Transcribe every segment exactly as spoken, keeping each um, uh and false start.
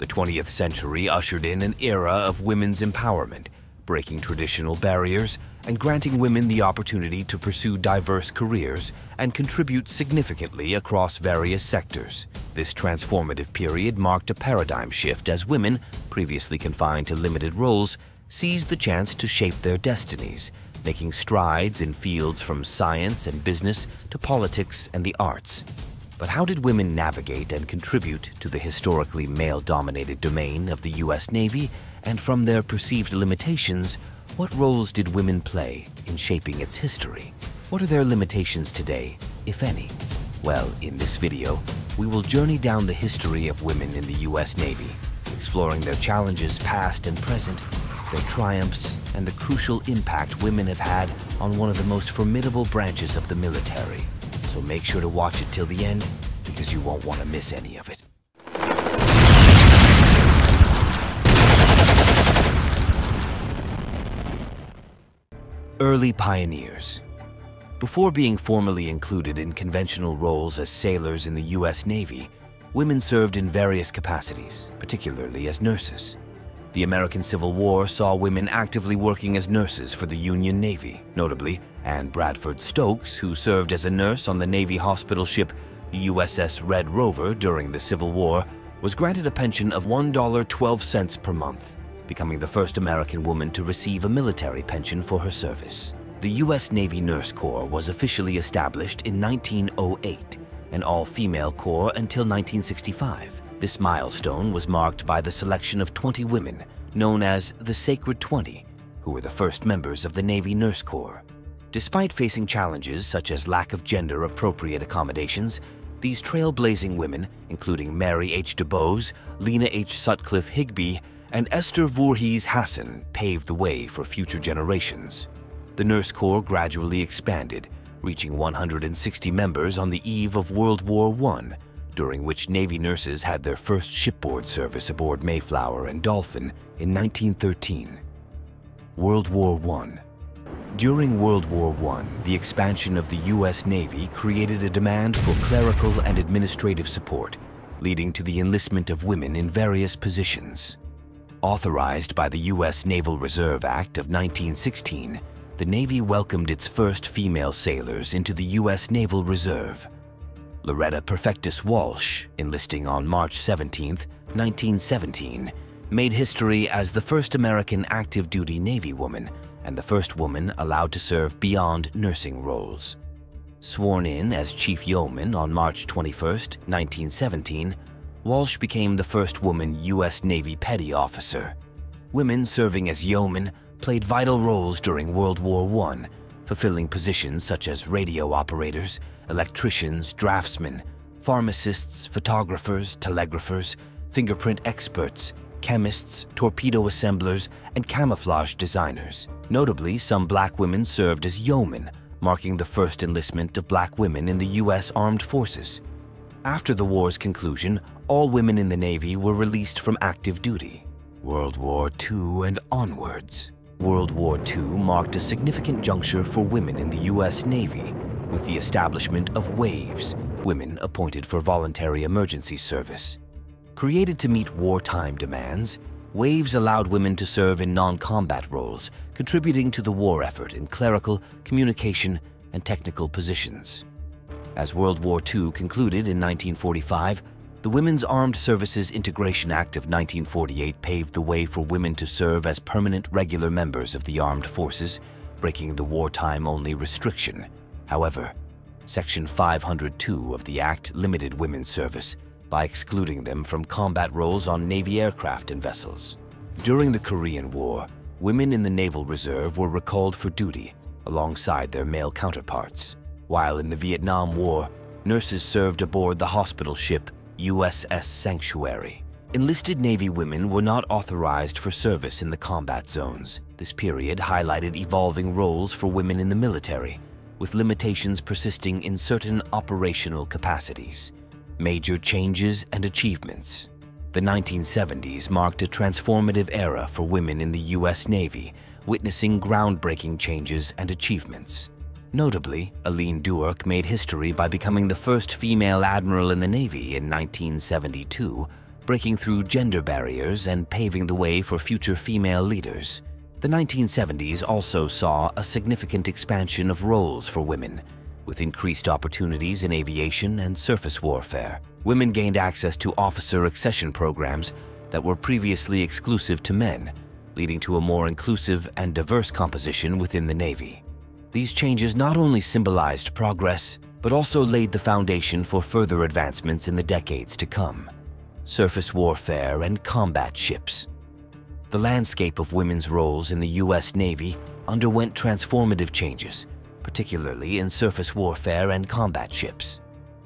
The twentieth century ushered in an era of women's empowerment, breaking traditional barriers and granting women the opportunity to pursue diverse careers and contribute significantly across various sectors. This transformative period marked a paradigm shift as women, previously confined to limited roles, seized the chance to shape their destinies, making strides in fields from science and business to politics and the arts. But how did women navigate and contribute to the historically male-dominated domain of the U S Navy, and from their perceived limitations, what roles did women play in shaping its history? What are their limitations today, if any? Well, in this video, we will journey down the history of women in the U S Navy, exploring their challenges past and present, their triumphs, and the crucial impact women have had on one of the most formidable branches of the military. So make sure to watch it till the end, because you won't want to miss any of it. Early pioneers. Before being formally included in conventional roles as sailors in the U S Navy, women served in various capacities, particularly as nurses. The American Civil War saw women actively working as nurses for the Union Navy, notably Ann Bradford Stokes, who served as a nurse on the Navy hospital ship U S S Red Rover during the Civil War, was granted a pension of one dollar and twelve cents per month, becoming the first American woman to receive a military pension for her service. The U S Navy Nurse Corps was officially established in nineteen oh eight, an all-female corps until nineteen sixty-five. This milestone was marked by the selection of twenty women, known as the Sacred twenty, who were the first members of the Navy Nurse Corps. Despite facing challenges such as lack of gender-appropriate accommodations, these trailblazing women, including Mary H. DeBose, Lena H. Sutcliffe-Higby, and Esther Voorhees Hassan, paved the way for future generations. The Nurse Corps gradually expanded, reaching one hundred sixty members on the eve of World War One, during which Navy nurses had their first shipboard service aboard Mayflower and Dolphin in nineteen thirteen. World War One. During World War One, the expansion of the U S Navy created a demand for clerical and administrative support, leading to the enlistment of women in various positions. Authorized by the U S Naval Reserve Act of nineteen sixteen, the Navy welcomed its first female sailors into the U S Naval Reserve. Loretta Perfectus Walsh, enlisting on March seventeenth nineteen seventeen, made history as the first American active-duty Navy woman and the first woman allowed to serve beyond nursing roles. Sworn in as Chief Yeoman on March twenty-first nineteen seventeen, Walsh became the first woman U S Navy Petty Officer. Women serving as yeomen played vital roles during World War One, fulfilling positions such as radio operators, electricians, draftsmen, pharmacists, photographers, telegraphers, fingerprint experts, chemists, torpedo assemblers, and camouflage designers. Notably, some black women served as yeomen, marking the first enlistment of black women in the U S Armed Forces. After the war's conclusion, all women in the Navy were released from active duty. World War Two and onwards. World War Two marked a significant juncture for women in the U S Navy with the establishment of WAVES, women appointed for voluntary emergency service. Created to meet wartime demands, WAVES allowed women to serve in non-combat roles, contributing to the war effort in clerical, communication, and technical positions. As World War Two concluded in nineteen forty-five, the Women's Armed Services Integration Act of nineteen forty-eight paved the way for women to serve as permanent regular members of the armed forces, breaking the wartime-only restriction. However, Section five oh two of the Act limited women's service by excluding them from combat roles on Navy aircraft and vessels. During the Korean War, women in the Naval Reserve were recalled for duty alongside their male counterparts. While in the Vietnam War, nurses served aboard the hospital ship U S S Sanctuary. Enlisted Navy women were not authorized for service in the combat zones. This period highlighted evolving roles for women in the military, with limitations persisting in certain operational capacities. Major changes and achievements. The nineteen seventies marked a transformative era for women in the U S Navy, witnessing groundbreaking changes and achievements. Notably, Alene Duerk made history by becoming the first female admiral in the Navy in nineteen seventy-two, breaking through gender barriers and paving the way for future female leaders. The nineteen seventies also saw a significant expansion of roles for women, with increased opportunities in aviation and surface warfare. Women gained access to officer accession programs that were previously exclusive to men, leading to a more inclusive and diverse composition within the Navy. These changes not only symbolized progress, but also laid the foundation for further advancements in the decades to come. Surface warfare and combat ships. The landscape of women's roles in the U S Navy underwent transformative changes, particularly in surface warfare and combat ships.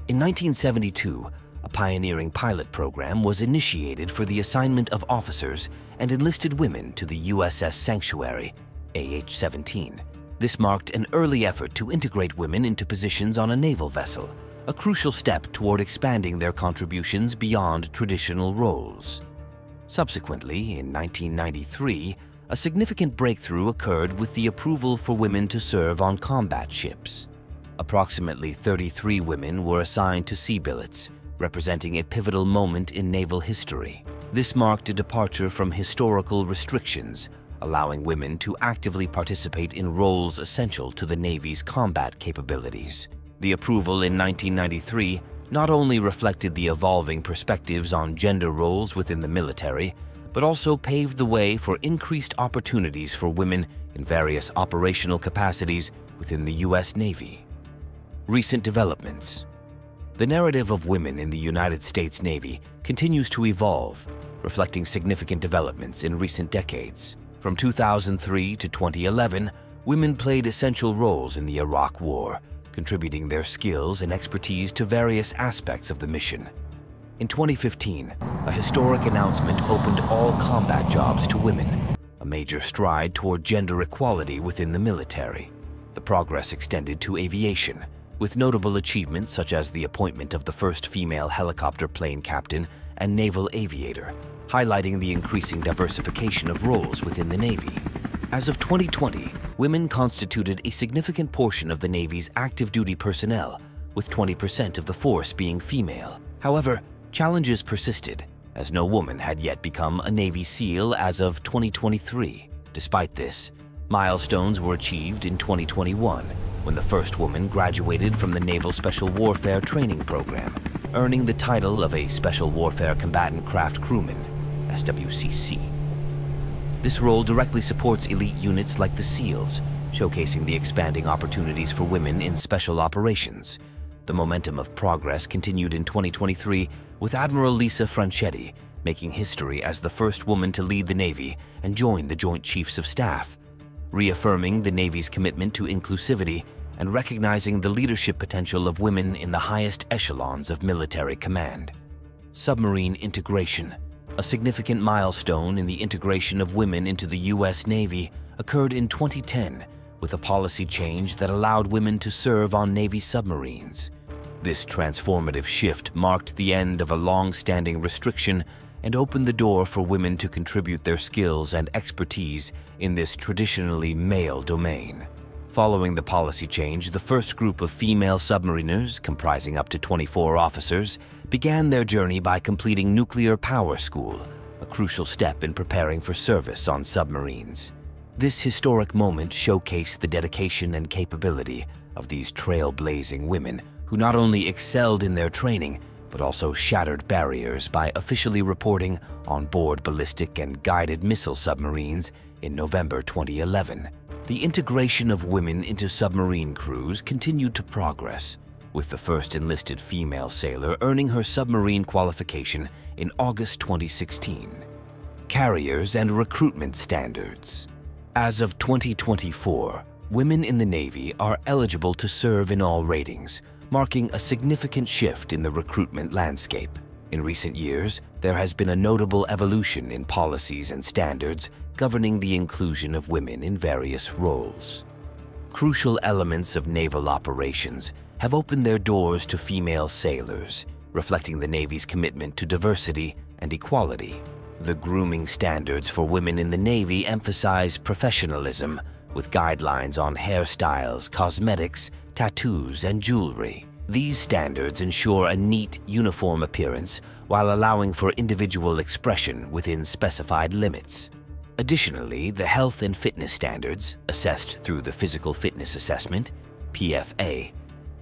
In nineteen seventy-two, a pioneering pilot program was initiated for the assignment of officers and enlisted women to the U S S Sanctuary, A H seventeen. This marked an early effort to integrate women into positions on a naval vessel, a crucial step toward expanding their contributions beyond traditional roles. Subsequently, in nineteen ninety-three, a significant breakthrough occurred with the approval for women to serve on combat ships. Approximately thirty-three women were assigned to sea billets, representing a pivotal moment in naval history. This marked a departure from historical restrictions, allowing women to actively participate in roles essential to the Navy's combat capabilities. The approval in nineteen ninety-three not only reflected the evolving perspectives on gender roles within the military, but also paved the way for increased opportunities for women in various operational capacities within the U S Navy. Recent developments. The narrative of women in the United States Navy continues to evolve, reflecting significant developments in recent decades. From two thousand three to twenty eleven, women played essential roles in the Iraq War, contributing their skills and expertise to various aspects of the mission. In twenty fifteen, a historic announcement opened all combat jobs to women, a major stride toward gender equality within the military. The progress extended to aviation, with notable achievements such as the appointment of the first female helicopter plane captain and naval aviator, highlighting the increasing diversification of roles within the Navy. As of twenty twenty, women constituted a significant portion of the Navy's active duty personnel, with twenty percent of the force being female. However, challenges persisted, as no woman had yet become a Navy SEAL as of twenty twenty-three. Despite this, milestones were achieved in twenty twenty-one, when the first woman graduated from the Naval Special Warfare Training Program, earning the title of a Special Warfare Combatant Craft Crewman, S W C C. This role directly supports elite units like the SEALs, showcasing the expanding opportunities for women in special operations. The momentum of progress continued in twenty twenty-three with Admiral Lisa Franchetti making history as the first woman to lead the Navy and join the Joint Chiefs of Staff, reaffirming the Navy's commitment to inclusivity and recognizing the leadership potential of women in the highest echelons of military command. Submarine integration. A significant milestone in the integration of women into the U S Navy occurred in twenty ten with a policy change that allowed women to serve on Navy submarines. This transformative shift marked the end of a long-standing restriction and opened the door for women to contribute their skills and expertise in this traditionally male domain. Following the policy change, the first group of female submariners, comprising up to twenty-four officers, began their journey by completing nuclear power school, a crucial step in preparing for service on submarines. This historic moment showcased the dedication and capability of these trailblazing women, who not only excelled in their training, but also shattered barriers by officially reporting on board ballistic and guided missile submarines in November twenty eleven. The integration of women into submarine crews continued to progress, with the first enlisted female sailor earning her submarine qualification in August twenty sixteen. Carriers and recruitment standards. As of twenty twenty-four, women in the Navy are eligible to serve in all ratings, marking a significant shift in the recruitment landscape. In recent years, there has been a notable evolution in policies and standards governing the inclusion of women in various roles. Crucial elements of naval operations have opened their doors to female sailors, reflecting the Navy's commitment to diversity and equality. The grooming standards for women in the Navy emphasize professionalism, with guidelines on hairstyles, cosmetics, tattoos, and jewelry. These standards ensure a neat, uniform appearance while allowing for individual expression within specified limits. Additionally, the health and fitness standards, assessed through the Physical Fitness Assessment, P F A,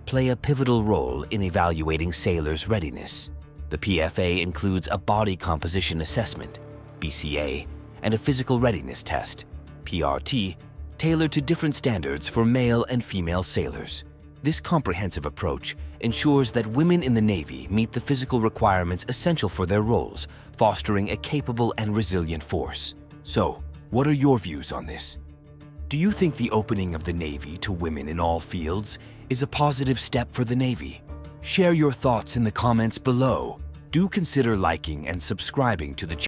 play a pivotal role in evaluating sailors' readiness. The P F A includes a body composition assessment, B C A, and a physical readiness test, P R T, tailored to different standards for male and female sailors. This comprehensive approach ensures that women in the Navy meet the physical requirements essential for their roles, fostering a capable and resilient force. So, what are your views on this? Do you think the opening of the Navy to women in all fields is a positive step for the Navy? Share your thoughts in the comments below. Do consider liking and subscribing to the channel.